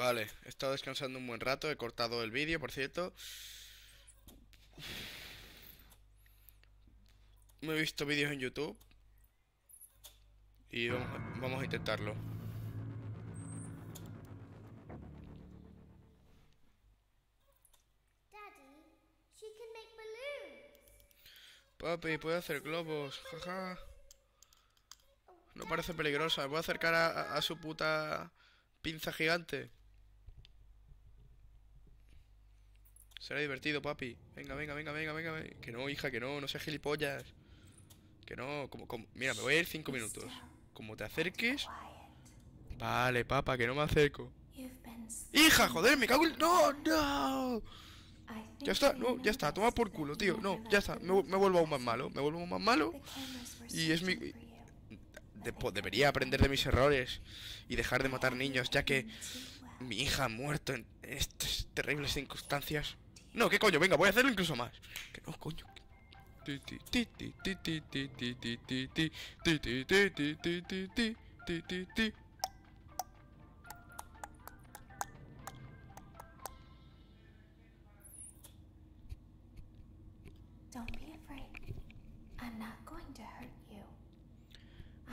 Vale, he estado descansando un buen rato. He cortado el vídeo, por cierto. Me he visto vídeos en YouTube. Y vamos a intentarlo. Papi, puedo hacer globos, jaja. No parece peligrosa. Me voy a acercar a su puta pinza gigante. Será divertido, papi. Venga, venga, venga, venga, venga. Que no, hija, que no, no seas gilipollas. Que no, como... Mira, me voy a ir 5 minutos. Como te acerques... Vale, papá, que no me acerco. ¡Hija, joder, me cago en... ¡No, no! Ya está, no, ya está, toma por culo, tío. No, ya está, me vuelvo aún más malo. Me vuelvo aún más malo. Y es mi... debería aprender de mis errores y dejar de matar niños, ya que mi hija ha muerto en estas terribles circunstancias. No, qué coño, venga, voy a hacerlo incluso más. Que no, coño.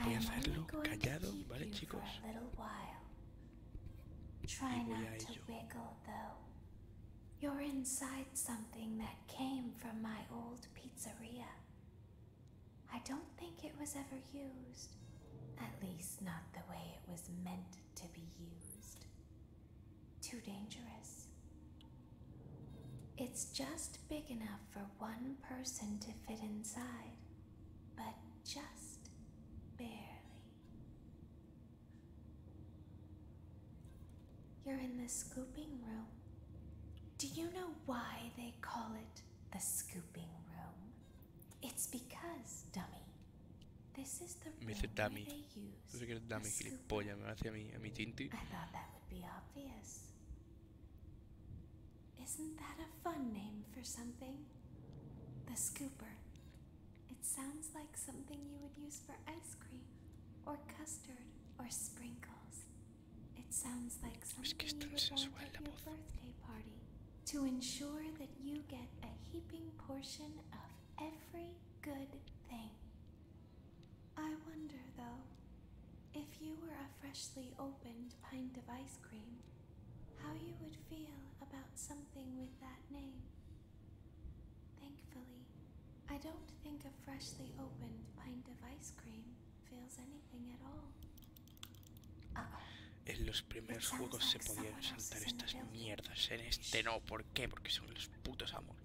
Voy a hacerlo callado, ¿vale, chicos? Y voy a ello. You're inside something that came from my old pizzeria. I don't think it was ever used. At least not the way it was meant to be used. Too dangerous. It's just big enough for one person to fit inside, but just barely. You're in the scooping room. Do you know why they call it the scooping room? It's because, dummy, this is the room dummy. They use. No sé qué es dummy, gilipollas, me hace a mi tinti. I thought that would be obvious. Isn't that a fun name for something? The scooper. It sounds like something you would use for ice cream, or custard, or sprinkles. It sounds like something you would want at your birthday party. To ensure that you get a heaping portion of every good thing. I wonder though, if you were a freshly opened pint of ice cream, how you would feel about something with that name. Thankfully, I don't think a freshly opened pint of ice cream feels anything at all. En los primeros juegos se podían saltar estas mierdas. En este no, ¿por qué? Porque son los putos amos.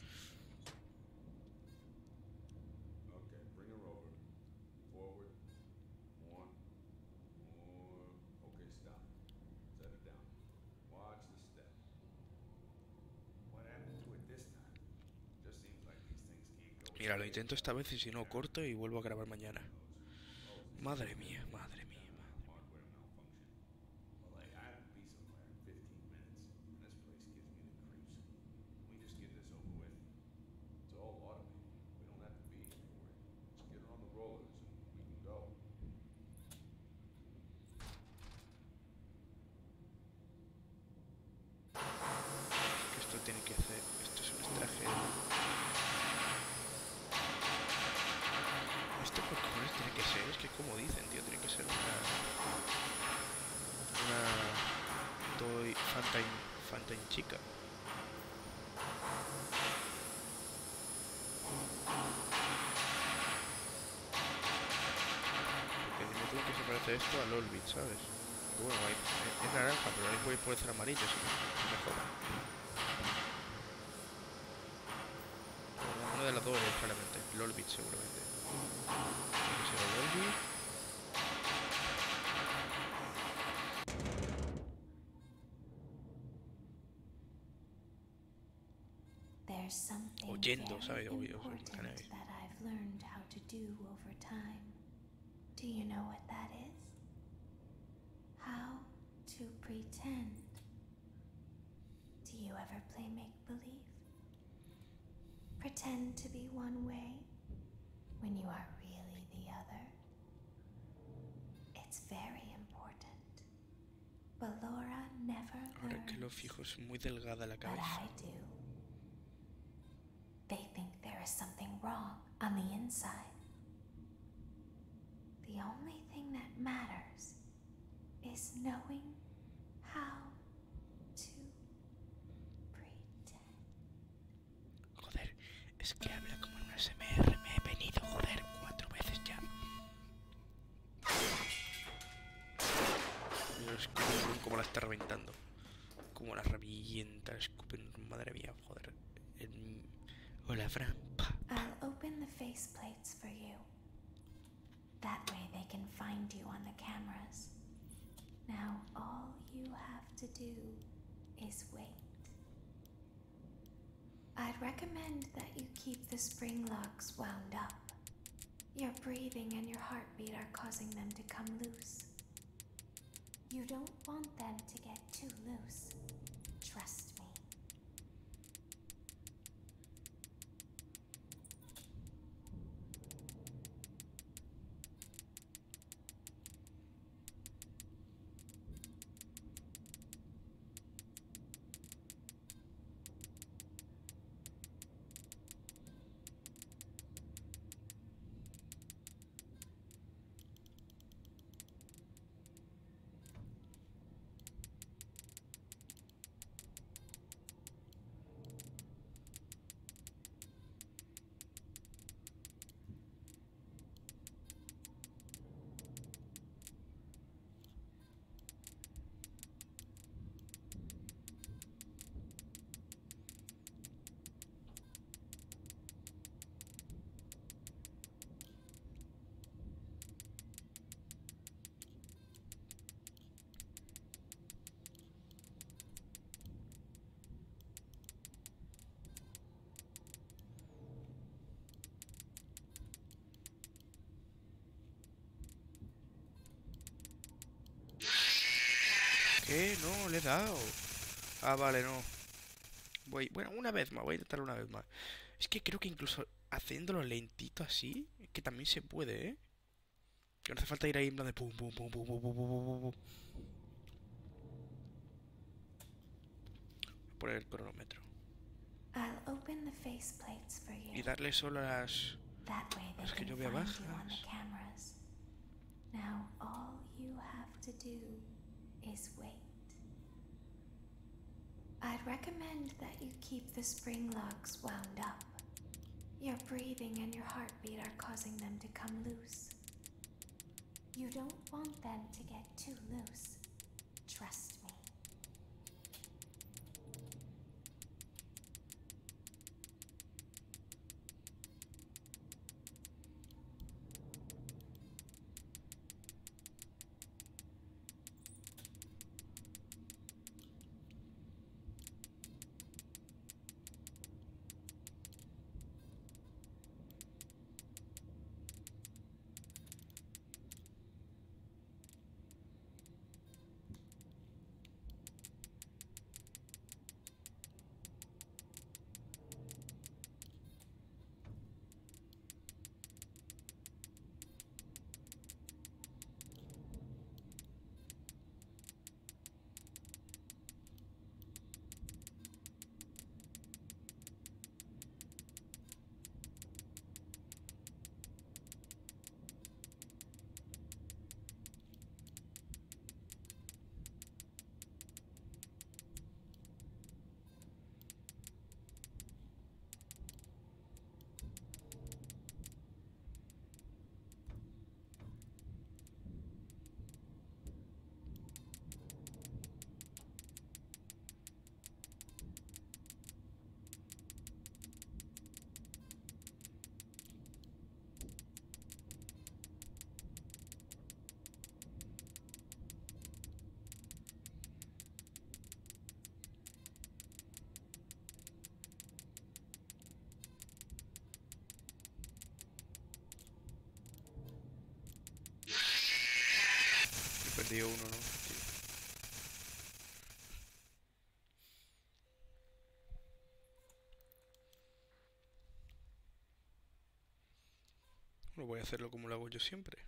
Mira, lo intento esta vez y si no corto y vuelvo a grabar mañana. Madre mía, madre mía. Funtime chica. Porque dime tú que se parece esto a Lolbit, ¿sabes? Bueno, ahí, es naranja, pero ahí puede ser amarillo, si me jodan. Una de las dos es claramente Lolbit, seguramente. ¿Qué será Lolbit? Oyendo, ¿sabes? Obvio, that I've learned how to do over time. Do you know what that is? How to pretend. Do you ever play make-believe? Pretend to be one way when you are really the other. It's very important. Ballora Ahora que lo fijo, es muy delgada la cabeza. They think there is something wrong on the inside. The only thing that matters is knowing how to pretend. Joder, es que habla como en una SMR. Me he venido, joder, 4 veces ya. Escupen como la está reventando. Como la revienta, escupen, madre mía, joder. Hola, Fran. I'll open the face plates for you. That way they can find you on the cameras. Now all you have to do is wait. I'd recommend that you keep the spring locks wound up. Your breathing and your heartbeat are causing them to come loose. You don't want them to get too loose. Trust me. No, le he dado. Ah, vale, no. Voy, bueno, una vez más, voy a intentar una vez más. Es que creo que incluso haciéndolo lentito así, es que también se puede, ¿eh? Que no hace falta ir ahí en plan de pum, pum, pum, pum, pum, pum, pum, pum. Voy a poner el cronómetro. Y darle solo a las que yo vea bajas. Now all you have to do is wait. I'd recommend that you keep the spring locks wound up. Your breathing and your heartbeat are causing them to come loose. You don't want them to get too loose. Trust me. Perdió uno, ¿no? Sí. Bueno, voy a hacerlo como lo hago yo siempre.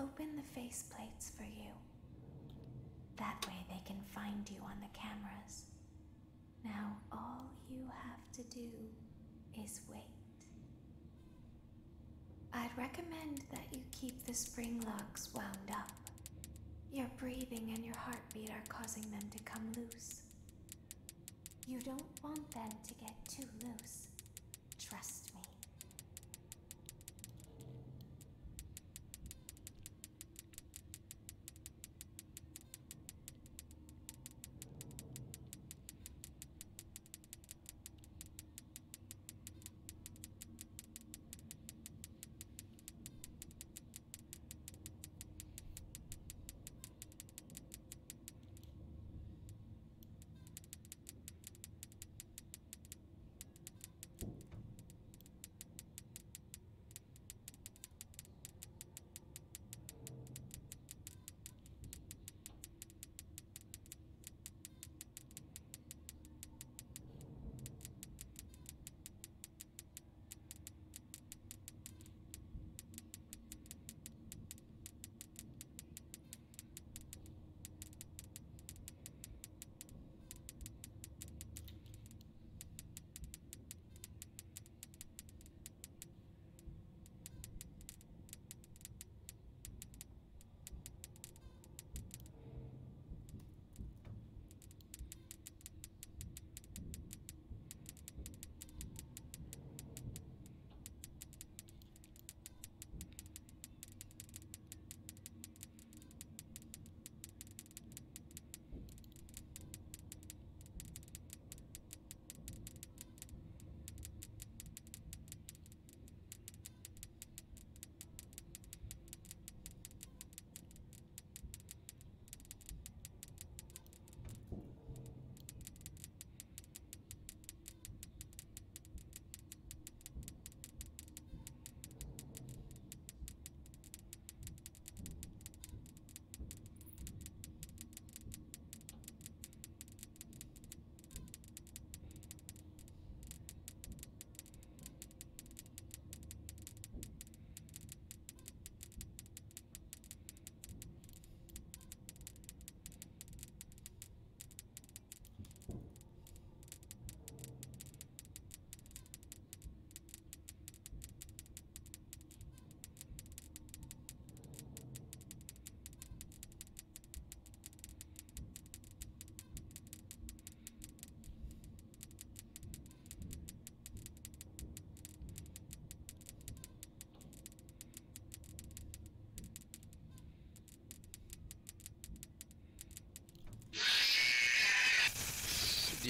open the face plates for you. That way they can find you on the cameras. Now all you have to do is wait. I'd recommend that you keep the spring locks wound up. Your breathing and your heartbeat are causing them to come loose. You don't want them to get too loose. Trust me.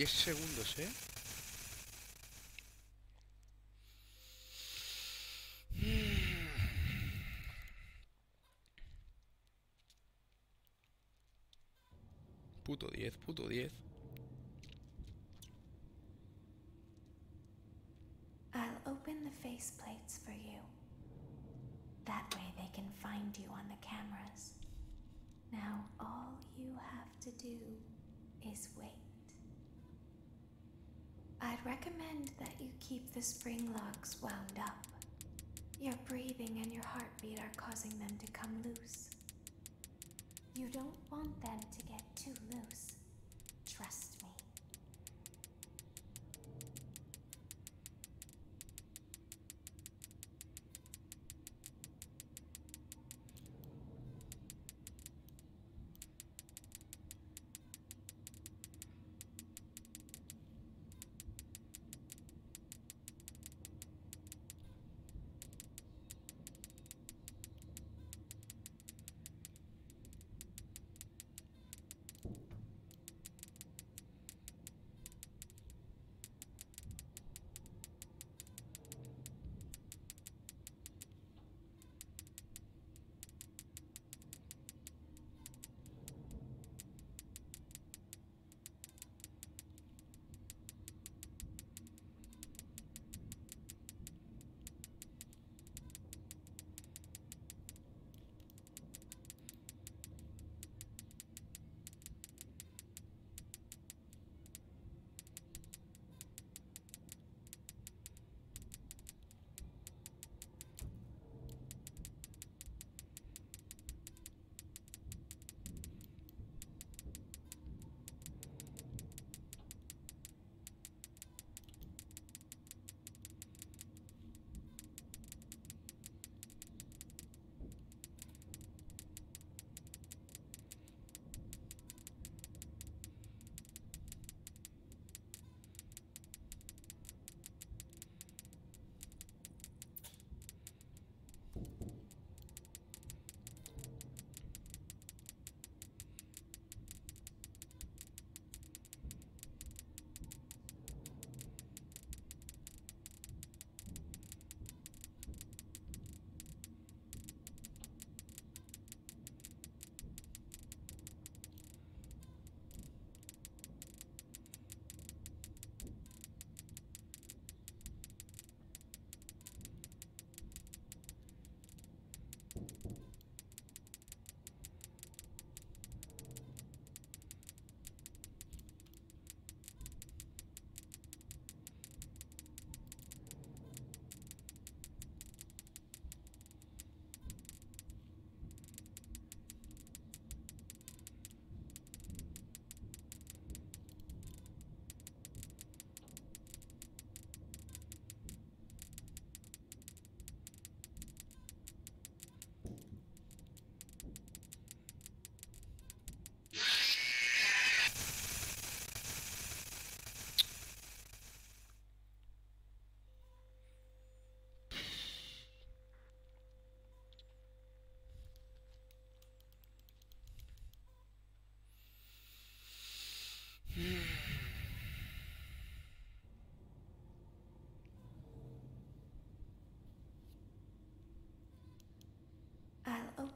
Segundos, ¿eh? Puto 10, puto 10. I'll open the face plates for you. That way they can find you on the cameras. Now all you have to do is wait. I'd recommend that you keep the spring locks wound up. Your breathing and your heartbeat are causing them to come loose. You don't want them to get too loose. Trust me.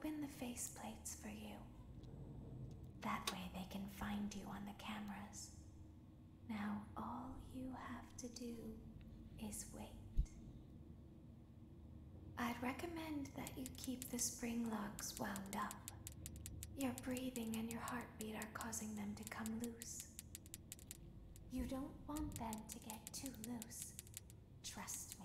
open the faceplates for you. That way they can find you on the cameras. Now all you have to do is wait. I'd recommend that you keep the spring locks wound up. Your breathing and your heartbeat are causing them to come loose. You don't want them to get too loose. Trust me.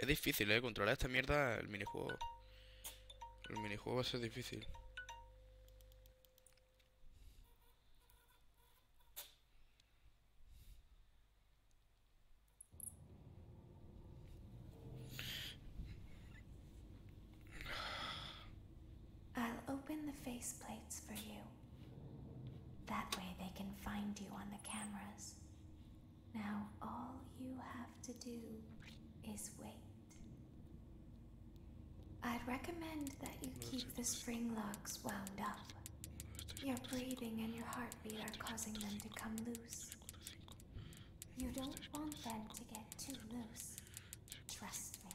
Es difícil, controlar esta mierda, el minijuego. El minijuego va a ser difícil. I'll open the faceplates for you. That way they can find you on the cameras. Now all you have to do is wait. I'd recommend that you keep the spring locks wound up. Your breathing and your heartbeat are causing them to come loose. You don't want them to get too loose. Trust me.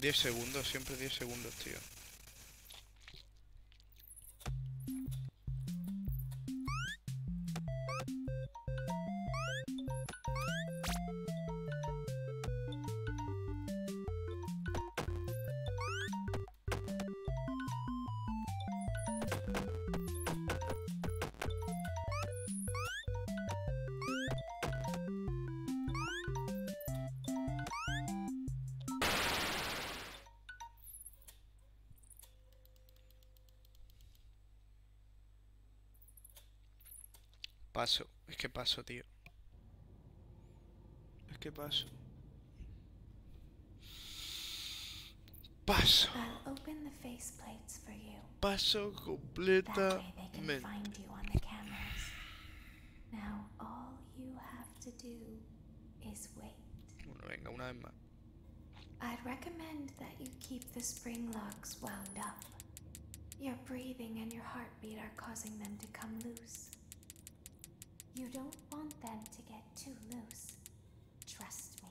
10 segundos, siempre 10 segundos, tío. Paso, es que paso, tío. Es que paso. Paso. Paso completamente. Bueno, venga, una vez más. I'd recommend that you keep the spring locks wound up. Your breathing and your heartbeat are causing them to come loose. You don't want them to get too loose. Trust me.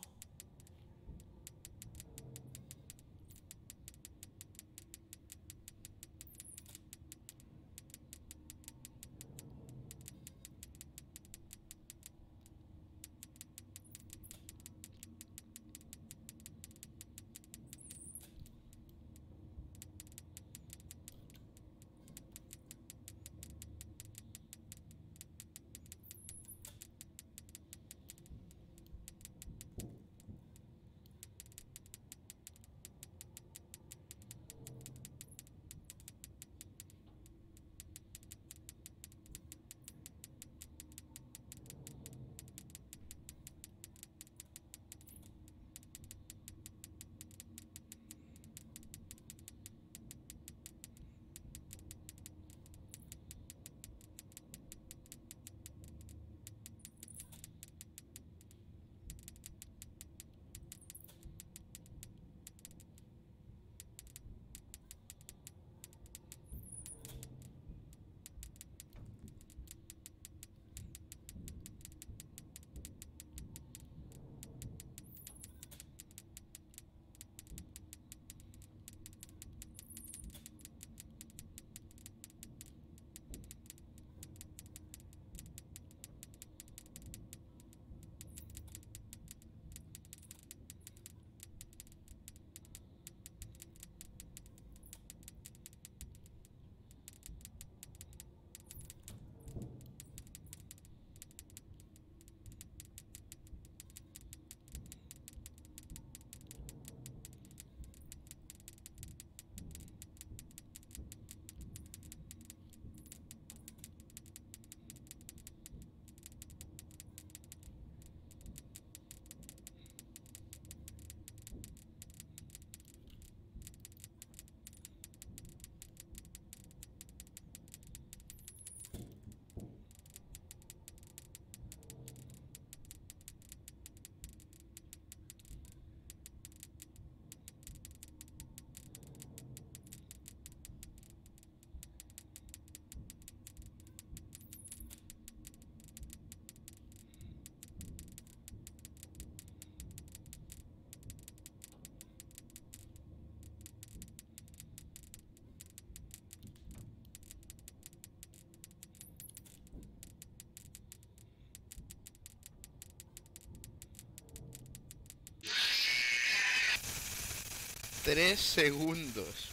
Tres segundos.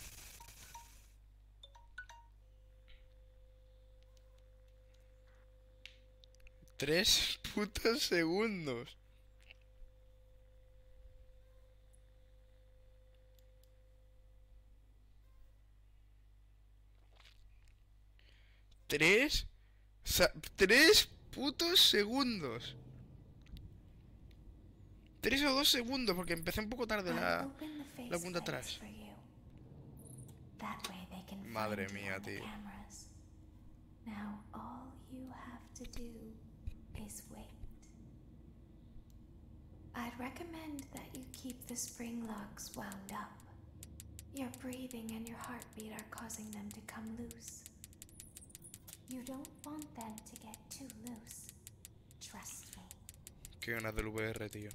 Tres putos segundos. Tres putos segundos. 3 o 2 segundos, porque empecé un poco tarde la cuenta atrás. Madre mía, tío. I'd recommend that you keep the spring locks wound up. Your breathing and your heartbeat are causing them to come loose. You don't want them to get too loose. Trust me. Qué ganas del VR, tío.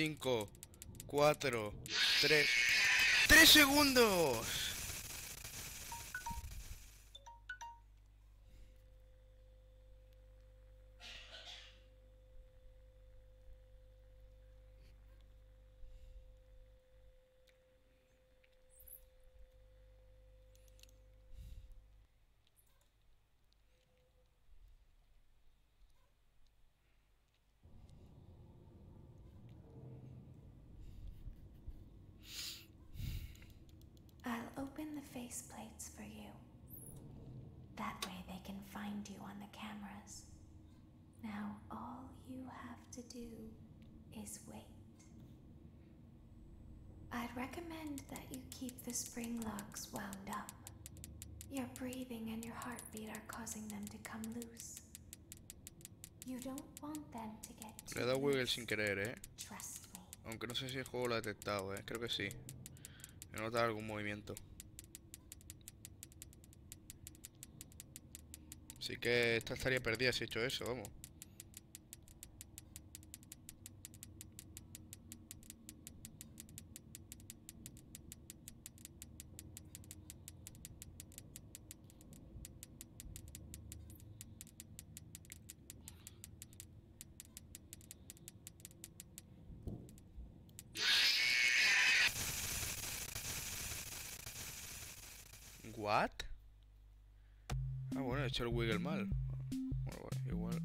5, 4, 3... ¡3 segundos! I'll open the faceplates for you. That way they can find you on the cameras. Now all you have to do is wait. I'd recommend that you keep the spring locks wound up. Your breathing and your heartbeat are causing them to come loose. You don't want them to get too loose. Le he dado wiggle sin querer, eh. Trust me. Aunque no sé si el juego lo ha detectado, eh. Creo que sí. Me nota algún movimiento. Así que esta estaría perdida si he hecho eso, vamos. ¿What? Ah, bueno, he hecho el wiggle mal. Bueno, vale, igual.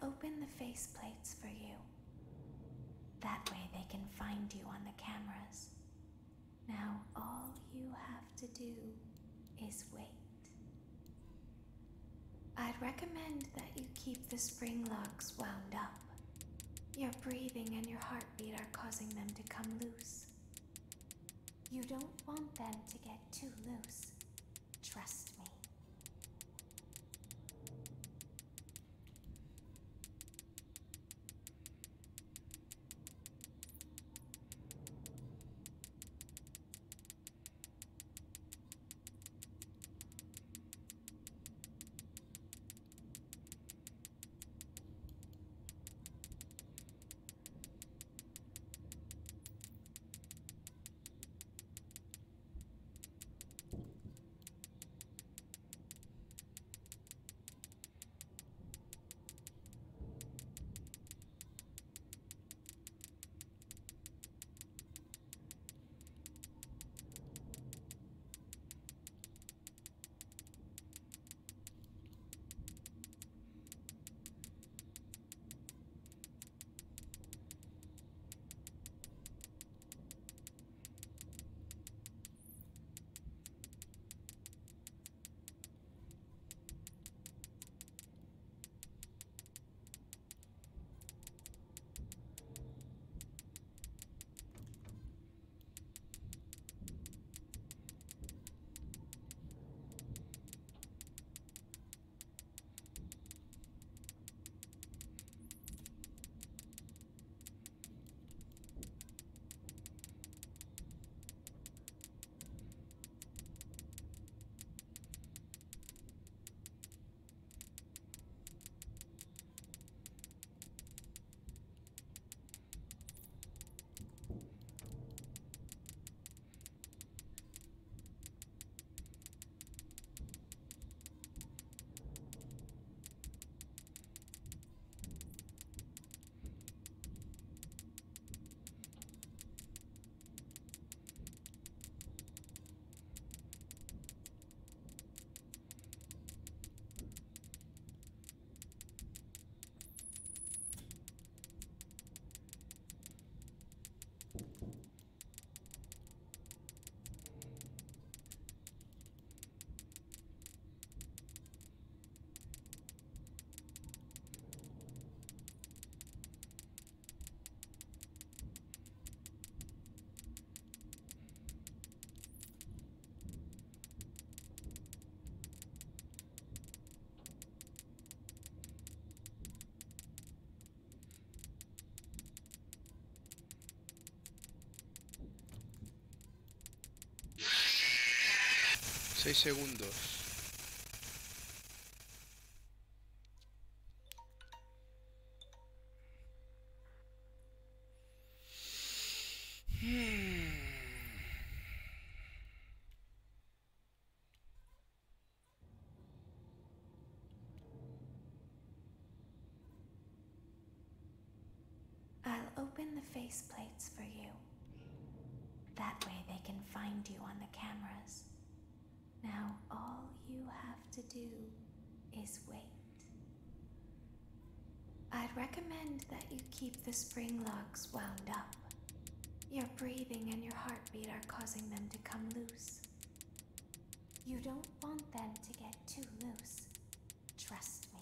Open the faceplates for you. That way they can find you on the cameras. Now all you have to do is wait. I'd recommend that you keep the spring locks wound up. Your breathing and your heartbeat are causing them to come loose. You don't want them to get too loose. Trust me. 6 segundos. I'll open the faceplates for you. That way they can find you on the cameras. Now all you have to do is wait. I'd recommend that you keep the spring locks wound up. Your breathing and your heartbeat are causing them to come loose. You don't want them to get too loose. Trust me.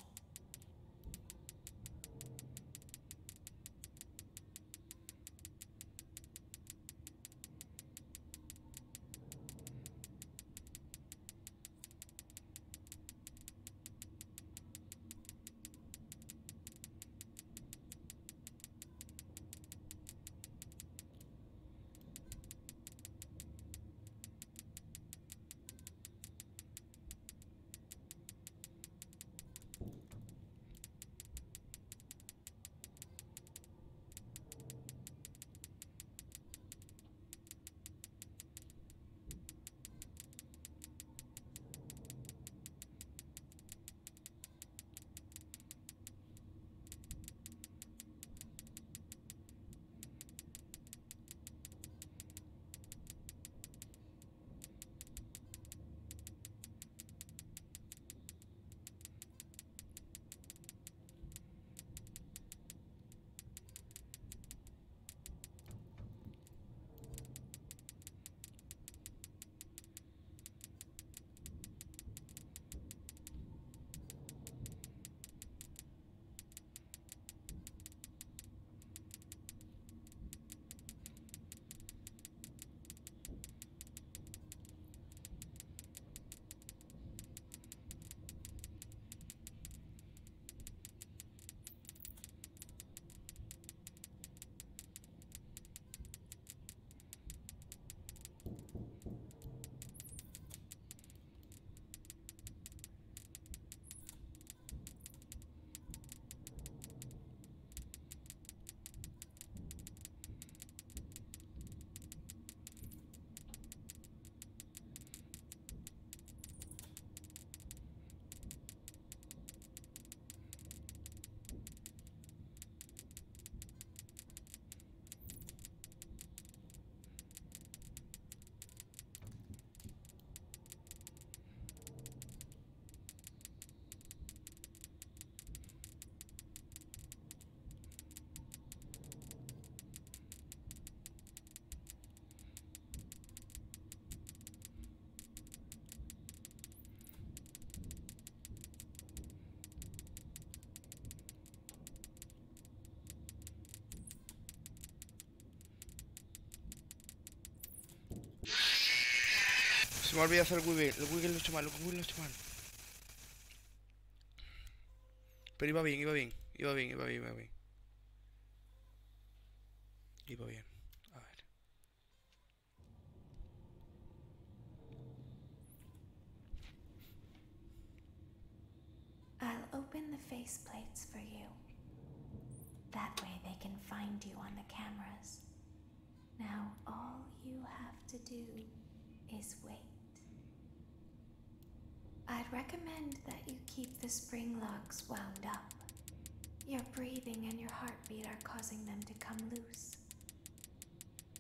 Se me ha olvidado hacer el wiggle. El wiggle lo he hecho mal, Pero iba bien. A ver. I'll open the faceplates for you. That way they can find you on the cameras. Now all you have to do is wait. I'd recommend that you keep the spring locks wound up. Your breathing and your heartbeat are causing them to come loose.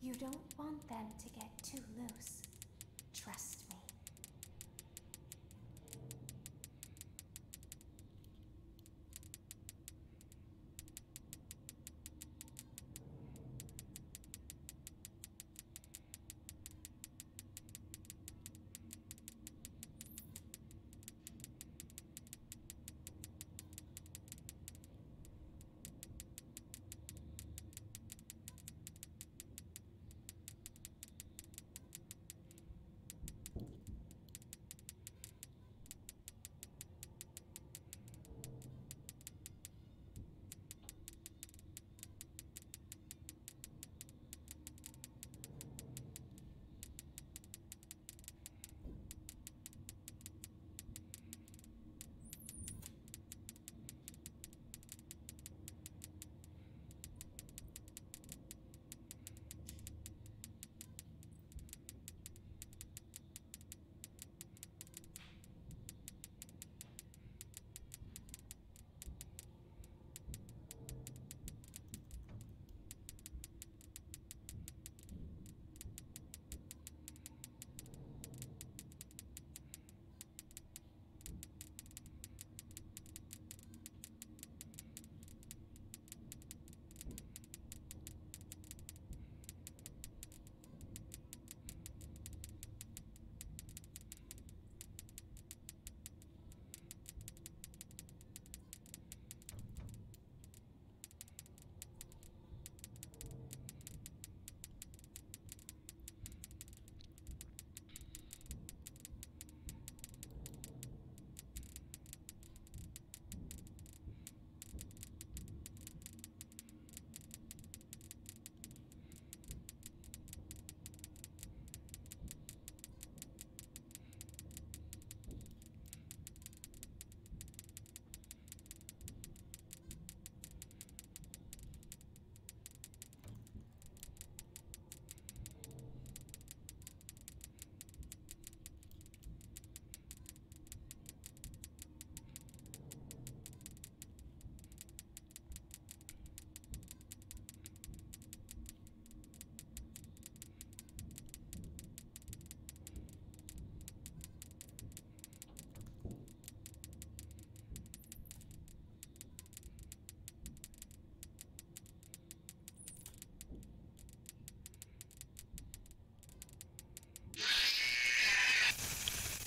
You don't want them to get too loose. Trust me.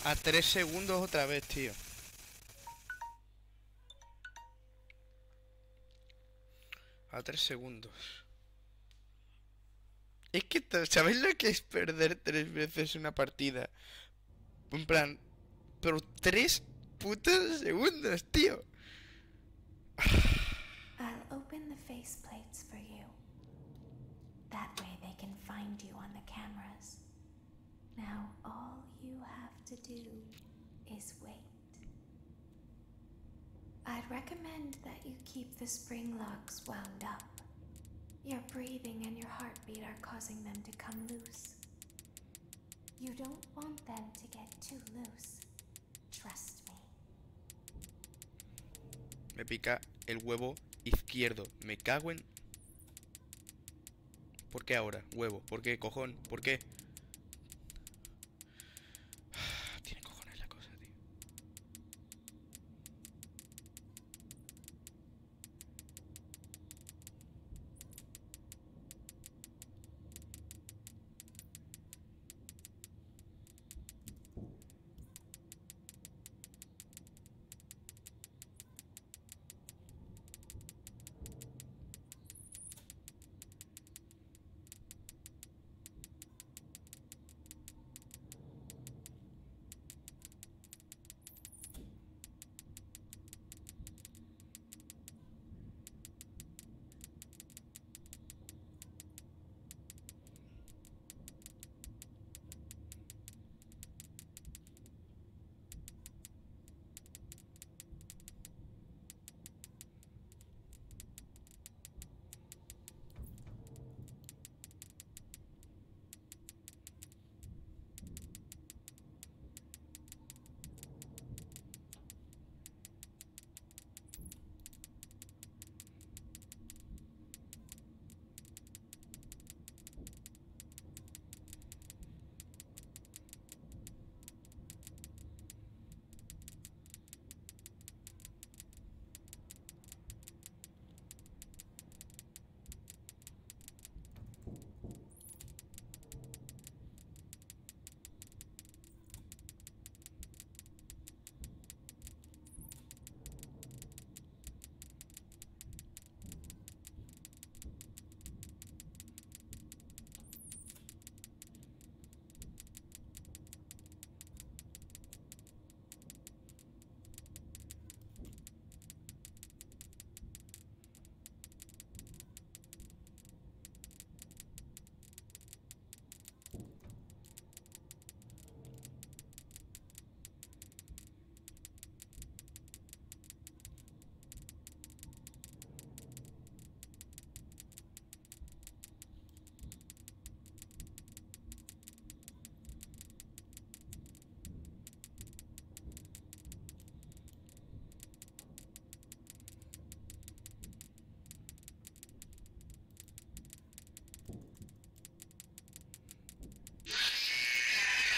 A 3 segundos otra vez, tío. A 3 segundos. Es que, ¿sabéis lo que es perder 3 veces una partida? En plan, pero 3 putos segundos, tío. I'll open the faceplates for you. That way they can find you on the cameras. Now all you have to do is wait. I'd recommend that you keep the spring locks wound up. Your breathing and your heartbeat are causing them to come loose. You don't want them to get too loose. Trust me. Me pica el huevo izquierdo. Me cago en... ¿Por qué ahora? Huevo. ¿Por qué, cojón? ¿Por qué? Tiene cojones la cosa, tío.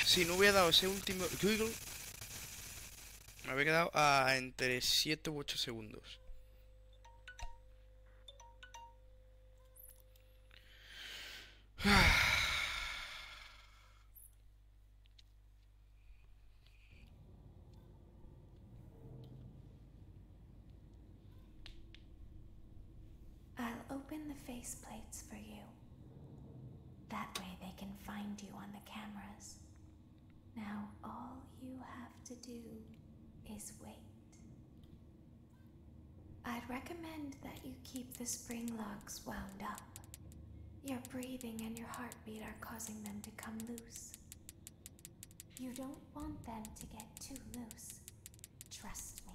Si no hubiera dado ese último Google, me habría quedado a entre 7 u 8 segundos. I'll open the faceplates for you. That way they can find you on the cameras. Now all you have to do is wait. I'd recommend that you keep the spring locks wound up. Your breathing and your heartbeat are causing them to come loose. You don't want them to get too loose. Trust me.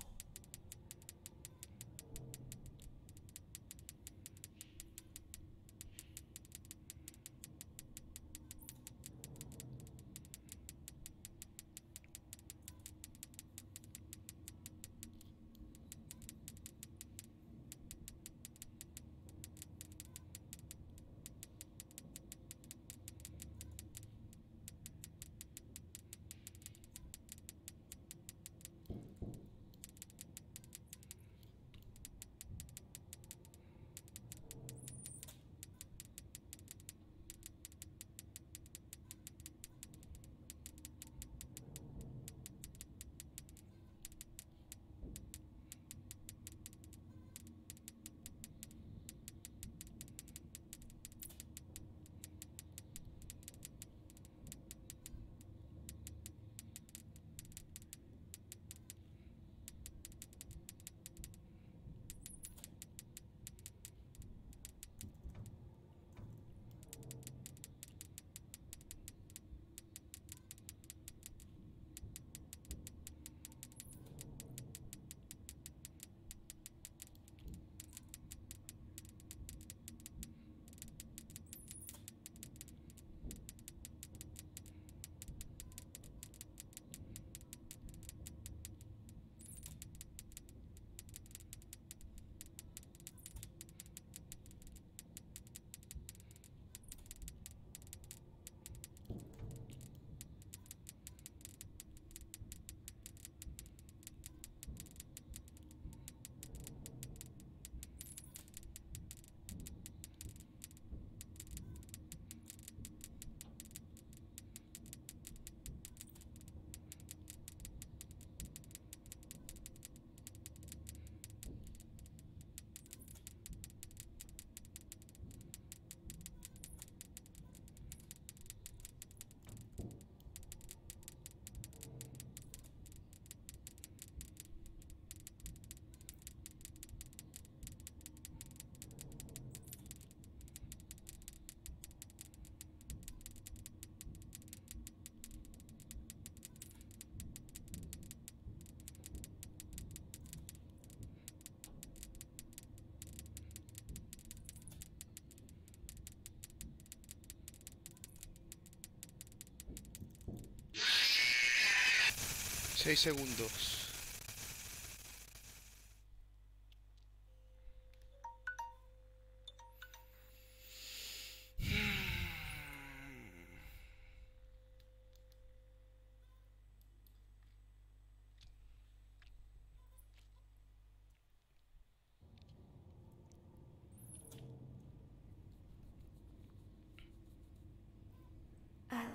6 segundos.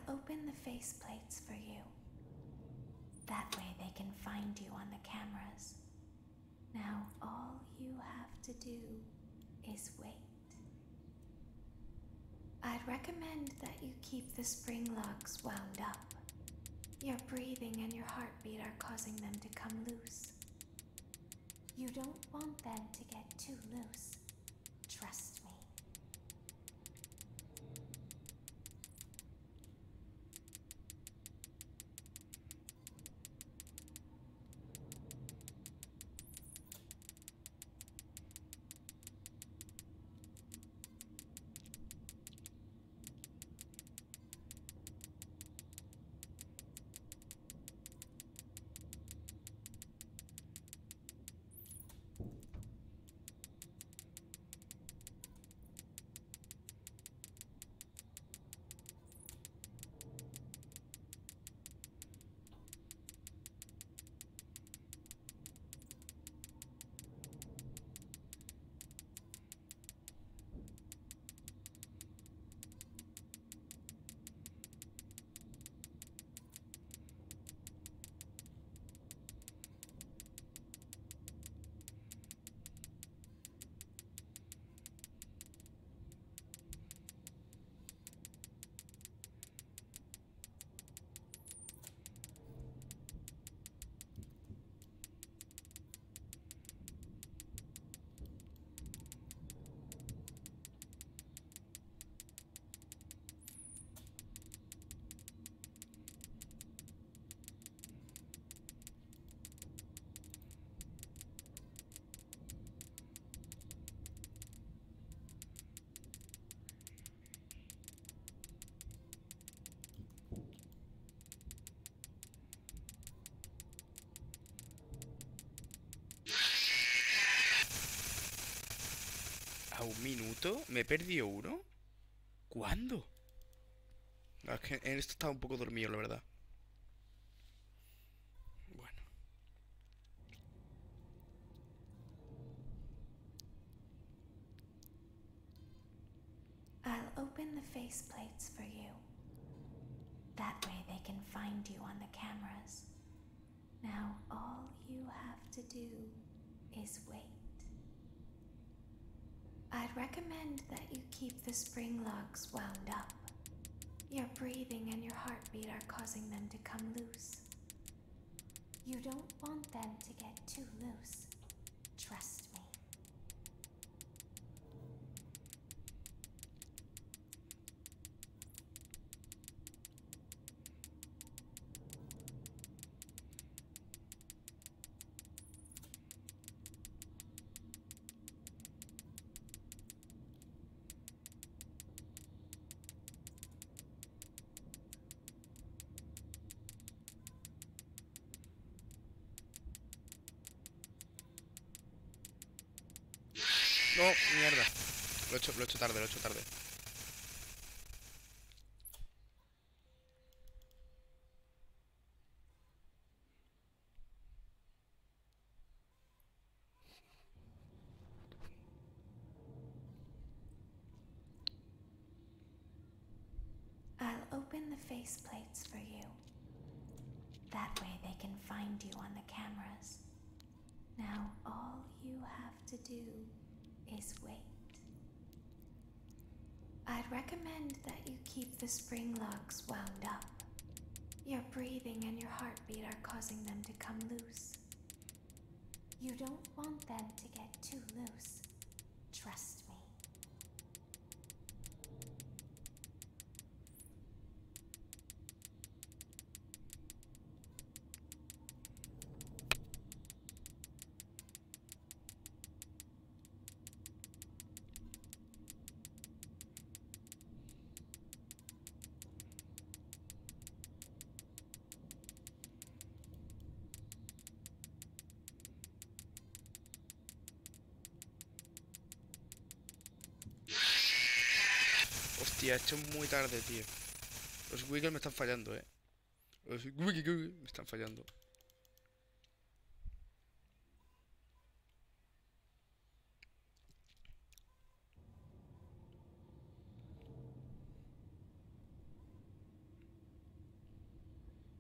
Open the faceplates for you. That way they can find you on the cameras. Now all you have to do is wait. I'd recommend that you keep the spring locks wound up. Your breathing and your heartbeat are causing them to come loose. You don't want them to get too loose. Trust me. ¿Un minuto? ¿Me he perdido uno? ¿Cuándo? Es que en esto estaba un poco dormido, la verdad. Bueno. I'll open the faceplates for you. That way they can find you on the cameras. Now all you have to do is wait. I'd recommend that you keep the spring locks wound up. Your breathing and your heartbeat are causing them to come loose. You don't want them to get too loose. Trust me. No, mierda. Lo he hecho tarde. I'll open the faceplates for you. That way they can find you on the cameras. Now all you have to do is wait. I'd recommend that you keep the spring locks wound up. Your breathing and your heartbeat are causing them to come loose. You don't want them to get too loose. Trust me. Hostia, esto es muy tarde, tío. Los wiggles me están fallando, eh. Los wiggles me están fallando.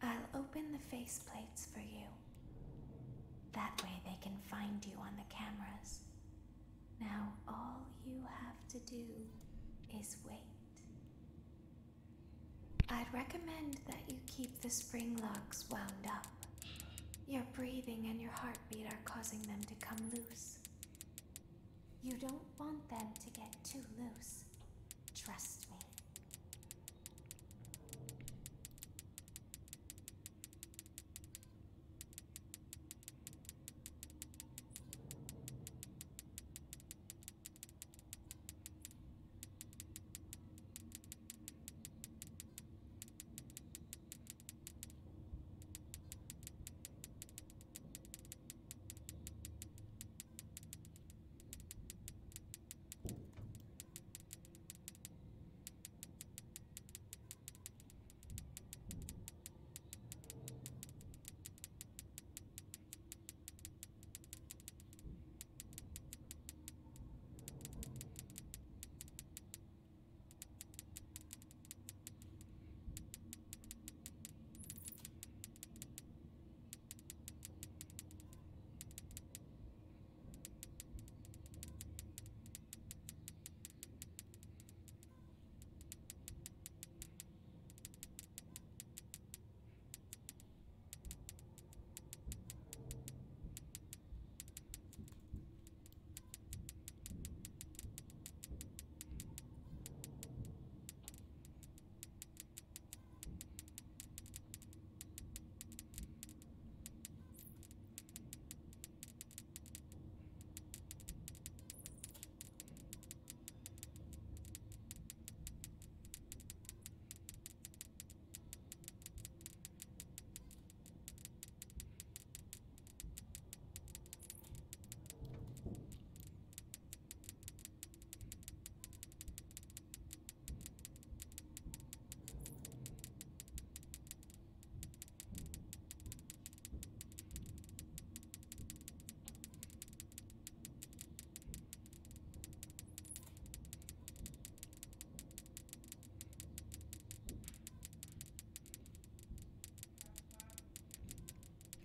I'll open the faceplates for you. That way they can find you on the cameras. Now all you have to do is wait. I'd recommend that you keep the spring locks wound up. Your breathing and your heartbeat are causing them to come loose. You don't want them to get too loose. Trust me.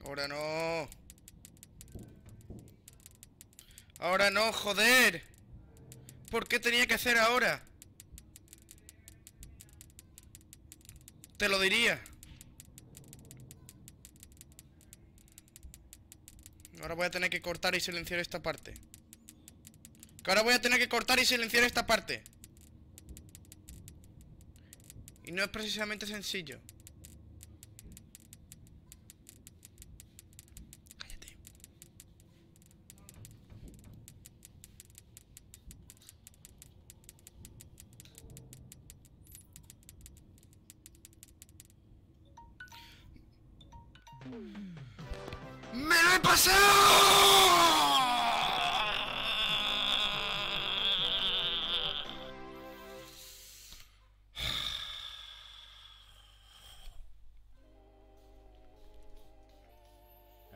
Ahora no. Ahora no, joder. ¿Por qué tenía que hacer ahora? Te lo diría. Ahora voy a tener que cortar y silenciar esta parte. Que ahora voy a tener que cortar y silenciar esta parte. Y no es precisamente sencillo.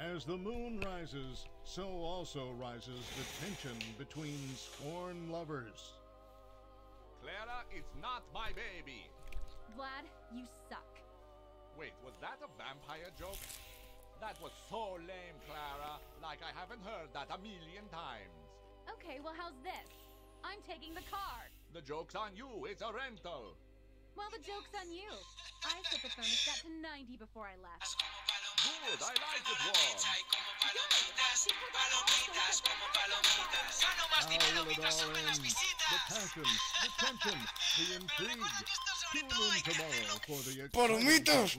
As the moon rises, so also rises the tension between sworn lovers. Clara, it's not my baby. Vlad, you suck. Wait, was that a vampire joke? That was so lame, Clara. Like I haven't heard that a million times. Okay, well, how's this? I'm taking the car. The joke's on you. It's a rental. Well, the joke's on you. I set the furnace up to 90 before I left. Good, I like it warm. Howl it all in. The passion, the tension, the intrigue. ¡Palomitas!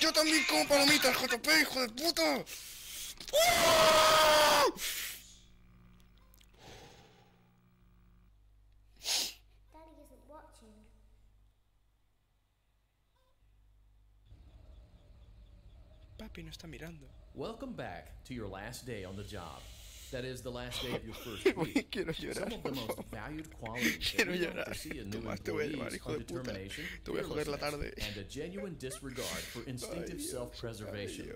Yo también como palomitas, JP, hijo de puta. ¡Oh! Papi no está mirando. Welcome back to your last day on the job. That is the last day of your first week. Some of the most valued qualities that you want to see in new employees are determination, fearlessness, and a genuine disregard for instinctive self-preservation.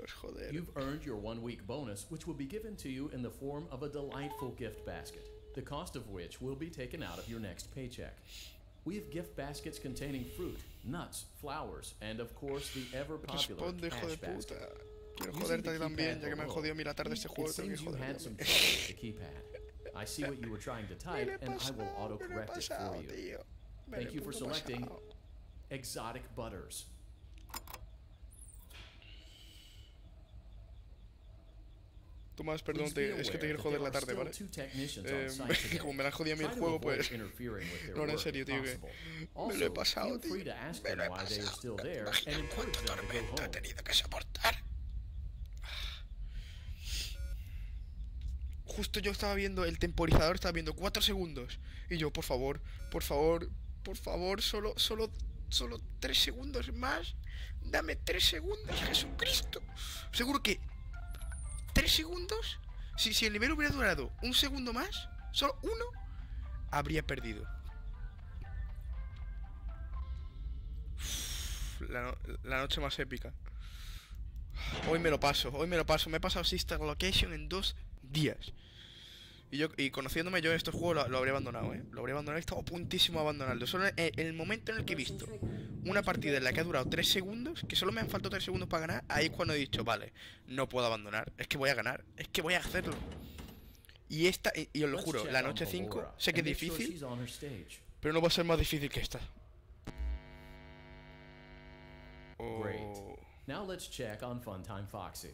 You've earned your one-week bonus, which will be given to you in the form of a delightful gift basket, the cost of which will be taken out of your next paycheck. We have gift baskets containing fruit, nuts, flowers, and of course the ever-popular cash basket. Quiero joder también, ya que me han jodido mi la tarde este juego, tengo que joder. I see what you were trying to type, and I will auto-correct it for you. Thank you for selecting Exotic Butters. Tomás, perdón, es que te quiero joder la tarde, ¿vale? Como me la han jodido a mí el juego, pues... No, en serio, tío, que... Me lo he pasado, tío. Me lo he pasado. Imaginen cuánta tormenta he tenido que soportar. Justo yo estaba viendo, el temporizador estaba viendo 4 segundos. Y yo, por favor, por favor, por favor, solo 3 segundos más. Dame 3 segundos, Jesucristo. Seguro que 3 segundos, si el nivel hubiera durado un segundo más, solo uno, habría perdido. La noche más épica. Hoy me lo paso. Me he pasado Sister Location en 2 días. Y conociéndome yo en estos juegos lo habría abandonado, ¿eh? Lo habría abandonado, he estado puntísimo a abandonarlo. Solo en el momento en el que he visto una partida en la que ha durado 3 segundos, que solo me han faltado 3 segundos para ganar, ahí es cuando he dicho, vale, no puedo abandonar, es que voy a ganar, es que voy a hacerlo. Y esta, y os lo juro, la noche 5, sé que es difícil, pero no va a ser más difícil que esta. Oh. Now let's check on Funtime Foxy.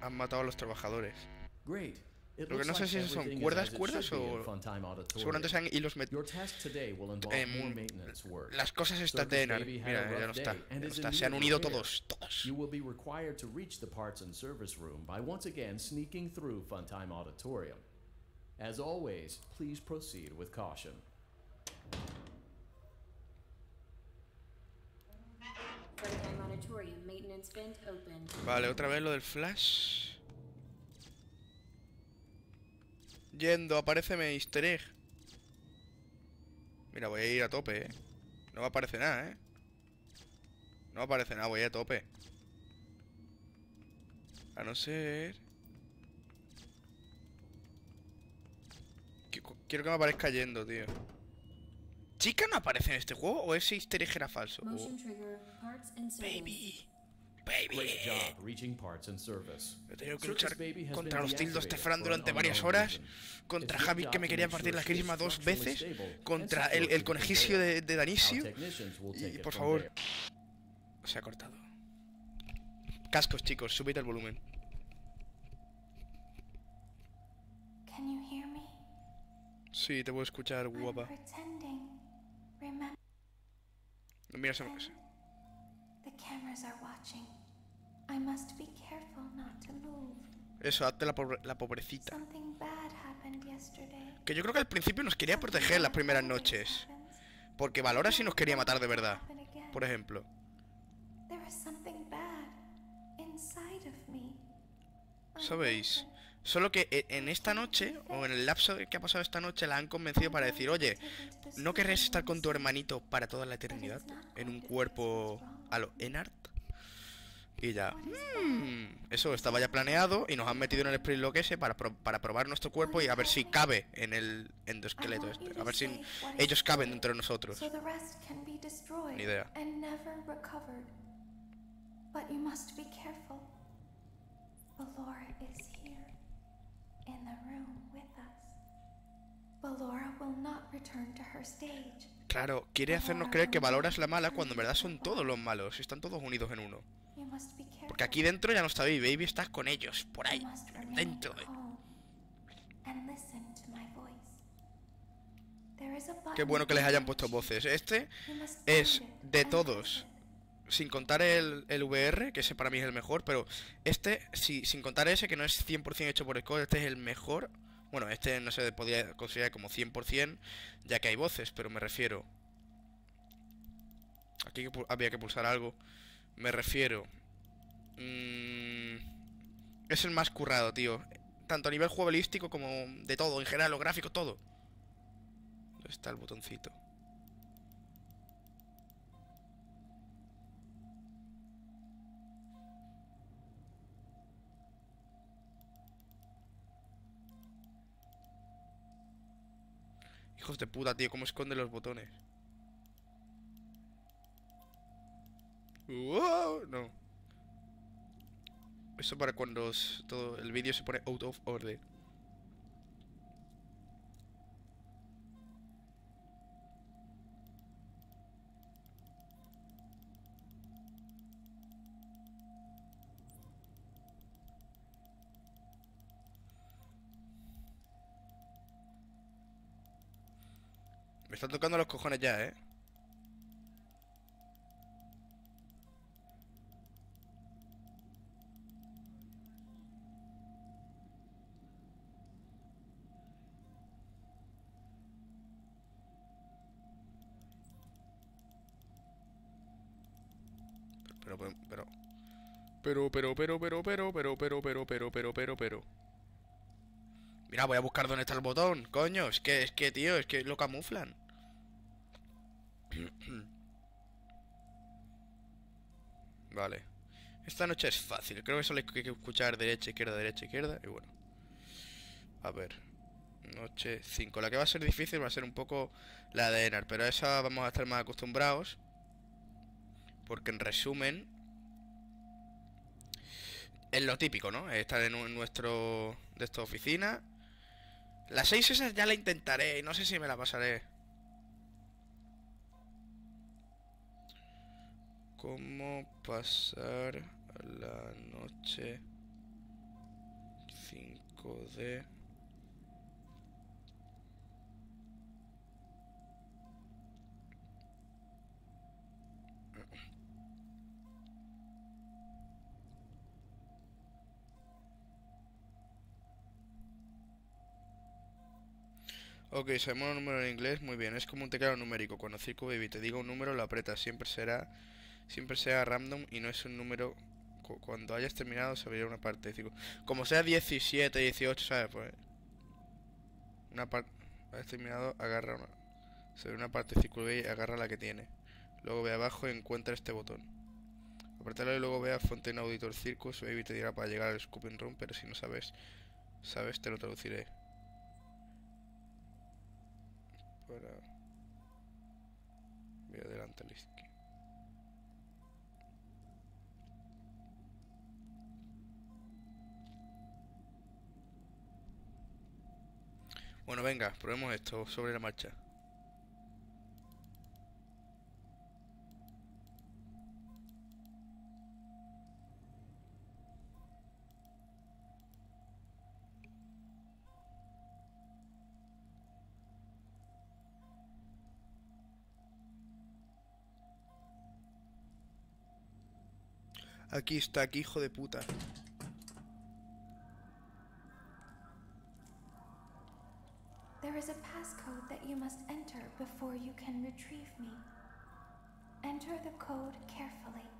Han matado a los trabajadores. Lo que no sé si son cuerdas o... Seguramente sean hilos metidos. Las cosas están de Enar. Mira, ya no está. Ya no está. Se han unido todos. Todos. Vale, otra vez lo del flash. Yendo, aparéceme easter egg. Mira, voy a ir a tope, eh. No me aparece nada, eh. No me aparece nada, voy a tope. A no ser... Quiero que me aparezca yendo, tío. ¿Chica no aparece en este juego o ese easter egg era falso? Baby. Great job reaching parts and service. He tenido que luchar contra los tildos Tefran durante varias horas, contra Javi que me quería partir la crisma 2 veces, contra el conejillo de Danicio. Y por favor, se ha cortado. Cascos, chicos, subid el volumen. Sí, te puedo escuchar, guapa. Mira, se me pasa. Eso, hazte la pobrecita. Que yo creo que al principio nos quería proteger las primeras noches, porque Ballora sí nos quería matar de verdad, por ejemplo. ¿Sabéis? Solo que en esta noche, o en el lapso que ha pasado esta noche, la han convencido para decir, oye, ¿no querrás estar con tu hermanito para toda la eternidad? En un cuerpo a lo Enart. Y ya, eso estaba ya planeado y nos han metido en el sprint lo que sé para probar nuestro cuerpo y a ver si cabe en el endoesqueleto este. A ver si ellos caben entre nosotros. Ni idea. In the room with us. Ballora will not return to her stage. Claro, quiere hacernos creer que Ballora es la mala cuando en verdad son todos los malos, están todos unidos en uno. Porque aquí dentro ya no está Baby, Baby está con ellos, por ahí, dentro. Qué bueno que les hayan puesto voces. Este es de todos. Sin contar el VR, que ese para mí es el mejor, pero este, sin contar ese, que no es 100% hecho por Score, este es el mejor. Bueno, este no se podría considerar como 100%, ya que hay voces, pero me refiero... Aquí había que pulsar algo. Me refiero Es el más currado, tío. Tanto a nivel jugabilístico como de todo, en general, lo gráfico, todo. ¿Dónde está el botoncito? Hijos de puta, tío, cómo esconde los botones. ¡Wow! No. Eso para cuando todo el vídeo se pone out of order. Me está tocando los cojones ya, ¿eh? Pero. Mira, voy a buscar dónde está el botón, coño. Es que, tío, es que lo camuflan. Vale. Esta noche es fácil. Creo que solo hay que escuchar derecha, izquierda. Y bueno. A ver. Noche 5. La que va a ser difícil va a ser un poco la de Enar. Pero a esa vamos a estar más acostumbrados. Porque en resumen... es lo típico, ¿no? Estar en nuestro... de esta oficina. Las 6 esas ya la intentaré. No sé si me la pasaré. ¿Cómo pasar a la noche 5 de...? Ok, sabemos el número en inglés, muy bien, es como un teclado numérico. Cuando Circus Baby te diga un número, lo aprietas, siempre será random y no es un número. Cuando hayas terminado se abrirá una parte de Circus. Como sea 17, 18, ¿sabes? Pues una parte, has terminado, agarra una. Se ve una parte de Circus Baby y agarra la que tiene. Luego ve abajo y encuentra este botón. Apretalo y luego ve a Fontaine Auditor Circus Baby te dirá para llegar al Scooping Room, pero si no sabes te lo traduciré. Para... voy adelante al izquierdo. Bueno, venga, probemos esto sobre la marcha. Aquí está, aquí, hijo de puta. There is a passcode that you must enter before you can retrieve me. Enter the code carefully.